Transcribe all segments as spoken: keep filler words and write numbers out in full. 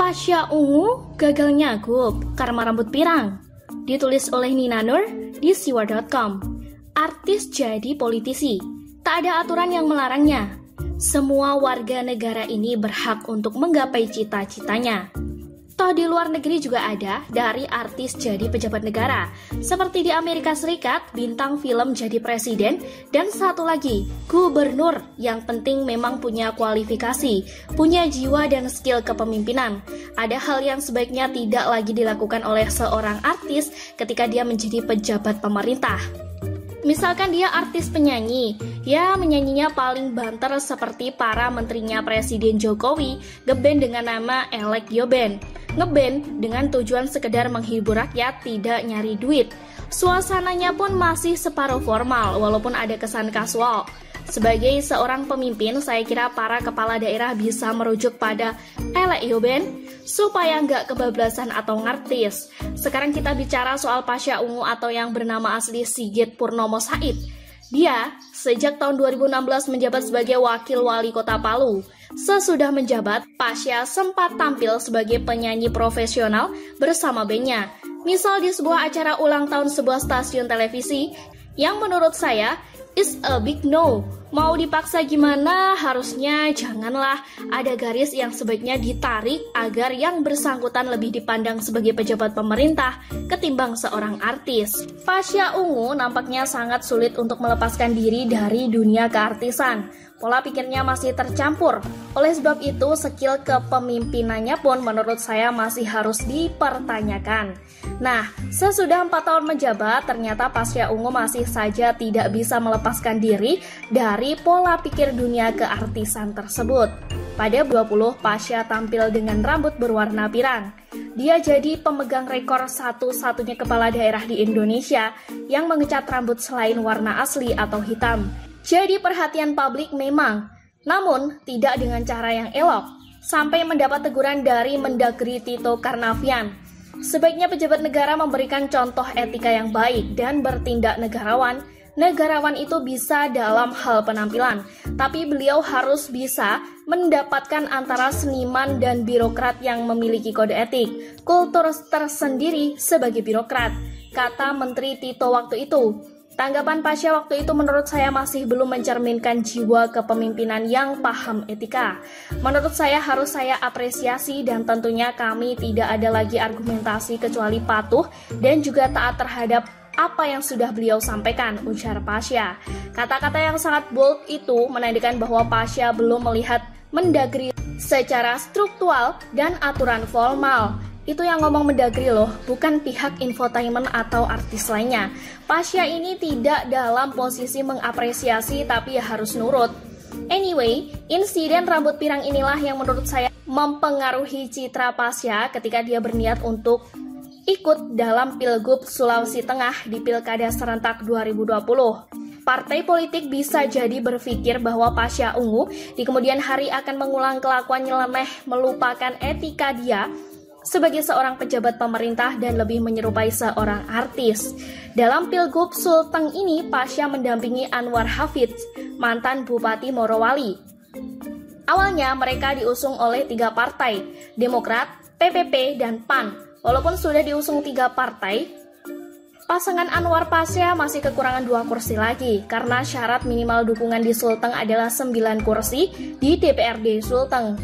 Pasha Ungu gagal nyagup karena rambut pirang. Ditulis oleh Ninanur di siwa dot com. Artis jadi politisi, tak ada aturan yang melarangnya. Semua warga negara ini berhak untuk menggapai cita-citanya. Toh di luar negeri juga ada dari artis jadi pejabat negara. Seperti di Amerika Serikat, bintang film jadi presiden, dan satu lagi, gubernur. Yang penting memang punya kualifikasi, punya jiwa dan skill kepemimpinan. Ada hal yang sebaiknya tidak lagi dilakukan oleh seorang artis ketika dia menjadi pejabat pemerintah. Misalkan dia artis penyanyi, ya menyanyinya paling banter seperti para menterinya Presiden Jokowi, Geben dengan nama Elek Yoben. Ngeband dengan tujuan sekedar menghibur rakyat, tidak nyari duit. Suasananya pun masih separuh formal, walaupun ada kesan kasual. Sebagai seorang pemimpin, saya kira para kepala daerah bisa merujuk pada Elek Yoben supaya nggak kebablasan atau ngartis. Sekarang kita bicara soal Pasha Ungu atau yang bernama asli Sigit Purnomo Said. Dia sejak tahun dua ribu enam belas menjabat sebagai wakil wali kota Palu. Sesudah menjabat, Pasha sempat tampil sebagai penyanyi profesional bersama bandnya. Misal di sebuah acara ulang tahun sebuah stasiun televisi yang menurut saya is a big no. Mau dipaksa gimana? Harusnya janganlah. Ada garis yang sebaiknya ditarik agar yang bersangkutan lebih dipandang sebagai pejabat pemerintah ketimbang seorang artis. Pasha Ungu nampaknya sangat sulit untuk melepaskan diri dari dunia keartisan. Pola pikirnya masih tercampur. Oleh sebab itu, skill kepemimpinannya pun menurut saya masih harus dipertanyakan. Nah, sesudah empat tahun menjabat, ternyata Pasha Ungu masih saja tidak bisa melepaskan diri dari pola pikir dunia keartisan tersebut. Pada dua puluh, Pasha tampil dengan rambut berwarna pirang. Dia jadi pemegang rekor satu-satunya kepala daerah di Indonesia yang mengecat rambut selain warna asli atau hitam. Jadi perhatian publik memang, namun tidak dengan cara yang elok, sampai mendapat teguran dari Mendagri Tito Karnavian. Sebaiknya pejabat negara memberikan contoh etika yang baik dan bertindak negarawan. Negarawan itu bisa dalam hal penampilan, tapi beliau harus bisa mendapatkan antara seniman dan birokrat yang memiliki kode etik, kultur tersendiri sebagai birokrat, kata Menteri Tito waktu itu. Tanggapan Pasha waktu itu menurut saya masih belum mencerminkan jiwa kepemimpinan yang paham etika. Menurut saya harus saya apresiasi dan tentunya kami tidak ada lagi argumentasi kecuali patuh dan juga taat terhadap apa yang sudah beliau sampaikan, ujar Pasha. Kata-kata yang sangat bold itu menandakan bahwa Pasha belum melihat Mendagri secara struktural dan aturan formal. Itu yang ngomong Mendagri loh, bukan pihak infotainment atau artis lainnya. Pasha ini tidak dalam posisi mengapresiasi tapi ya harus nurut. Anyway, insiden rambut pirang inilah yang menurut saya mempengaruhi citra Pasha ketika dia berniat untuk ikut dalam Pilgub Sulawesi Tengah di Pilkada Serentak dua ribu dua puluh. Partai politik bisa jadi berpikir bahwa Pasha Ungu di kemudian hari akan mengulang kelakuan nyeleneh, melupakan etika dia sebagai seorang pejabat pemerintah dan lebih menyerupai seorang artis. Dalam Pilgub Sulteng ini, Pasha mendampingi Anwar Hafiz, mantan Bupati Morowali. Awalnya mereka diusung oleh tiga partai, Demokrat, P P P, dan P A N. Walaupun sudah diusung tiga partai, pasangan Anwar Pasha masih kekurangan dua kursi lagi karena syarat minimal dukungan di Sulteng adalah sembilan kursi di D P R D Sulteng.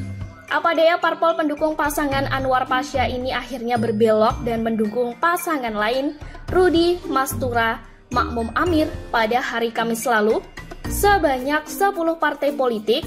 Apa daya parpol pendukung pasangan Anwar Pasha ini akhirnya berbelok dan mendukung pasangan lain, Rudy Mastura, Makmum Amir, pada hari Kamis lalu. Sebanyak sepuluh partai politik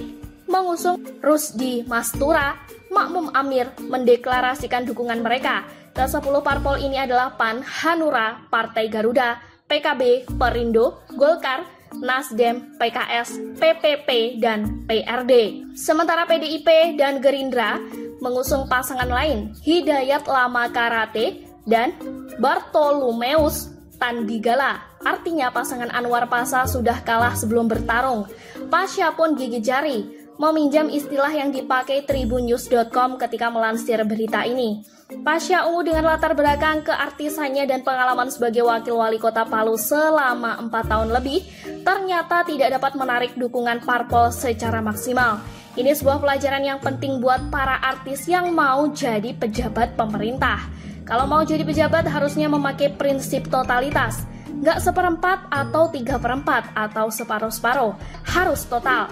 mengusung Rudy Mastura, Makmum Amir mendeklarasikan dukungan mereka. Kesepuluh parpol ini adalah P A N, Hanura, Partai Garuda, P K B, Perindo, Golkar, Nasdem, P K S, P P P, dan P R D. Sementara P D I P dan Gerindra mengusung pasangan lain, Hidayat Lama Karate dan Bartolomeus Tandigala. Artinya pasangan Anwar Pasha sudah kalah sebelum bertarung. Pasha pun gigit jari, meminjam istilah yang dipakai tribun news dot com ketika melansir berita ini. Pasha Ungu dengan latar belakang keartisannya dan pengalaman sebagai wakil wali kota Palu selama empat tahun lebih, ternyata tidak dapat menarik dukungan parpol secara maksimal. Ini sebuah pelajaran yang penting buat para artis yang mau jadi pejabat pemerintah. Kalau mau jadi pejabat harusnya memakai prinsip totalitas. Nggak seperempat atau tiga perempat atau separuh-separuh. Harus total.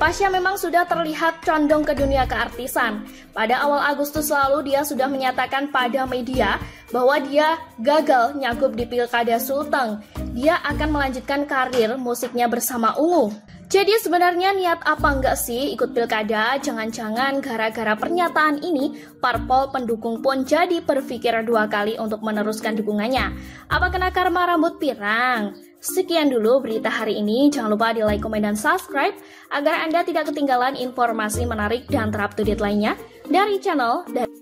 Pasha memang sudah terlihat condong ke dunia keartisan. Pada awal Agustus lalu dia sudah menyatakan pada media bahwa dia gagal nyagup di Pilkada Sulteng. Dia akan melanjutkan karir musiknya bersama Ungu. Jadi sebenarnya niat apa enggak sih ikut Pilkada? Jangan-jangan gara-gara pernyataan ini, parpol pendukung pun jadi berpikir dua kali untuk meneruskan dukungannya. Apa kena karma rambut pirang? Sekian dulu berita hari ini, jangan lupa di like, komen, dan subscribe agar Anda tidak ketinggalan informasi menarik dan terupdate lainnya dari channel dan